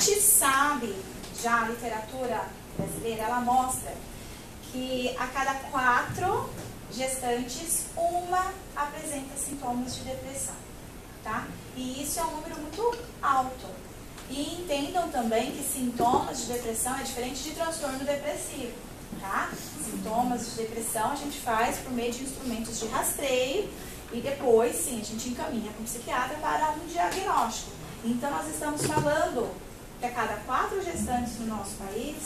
gente sabe, já a literatura brasileira, ela mostra que a cada 4 gestantes, uma apresenta sintomas de depressão, tá? E isso é um número muito alto. E entendam também que sintomas de depressão é diferente de transtorno depressivo, tá? Sintomas de depressão a gente faz por meio de instrumentos de rastreio e depois, sim, a gente encaminha para um psiquiatra para um diagnóstico. Então, nós estamos falando que a cada 4 gestantes no nosso país,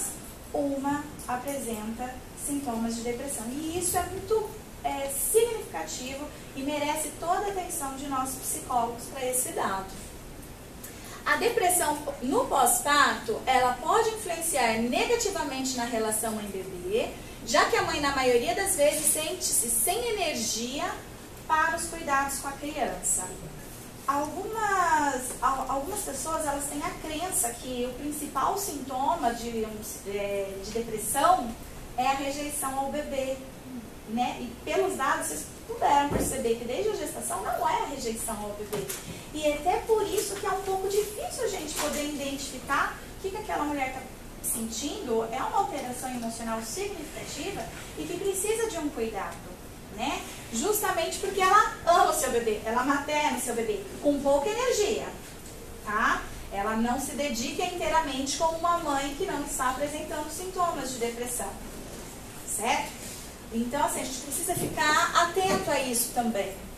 uma apresenta sintomas de depressão. E isso é muito significativo e merece toda a atenção de nossos psicólogos para esse dado. A depressão no pós-parto, ela pode influenciar negativamente na relação mãe-bebê, já que a mãe, na maioria das vezes, sente-se sem energia para os cuidados com a criança. Algumas pessoas, elas têm a crença que o principal sintoma de depressão é a rejeição ao bebê, né? E pelos dados, vocês puderam perceber que desde a gestação não é a rejeição ao bebê. E até por isso que é um pouco difícil a gente poder identificar o que aquela mulher está sentindo, é uma alteração emocional significativa e que precisa de um cuidado, né? Justamente porque ela ama o seu bebê, ela materna o seu bebê com pouca energia, tá? Ela não se dedica inteiramente como uma mãe que não está apresentando sintomas de depressão, certo? Então, assim, a gente precisa ficar atento a isso também.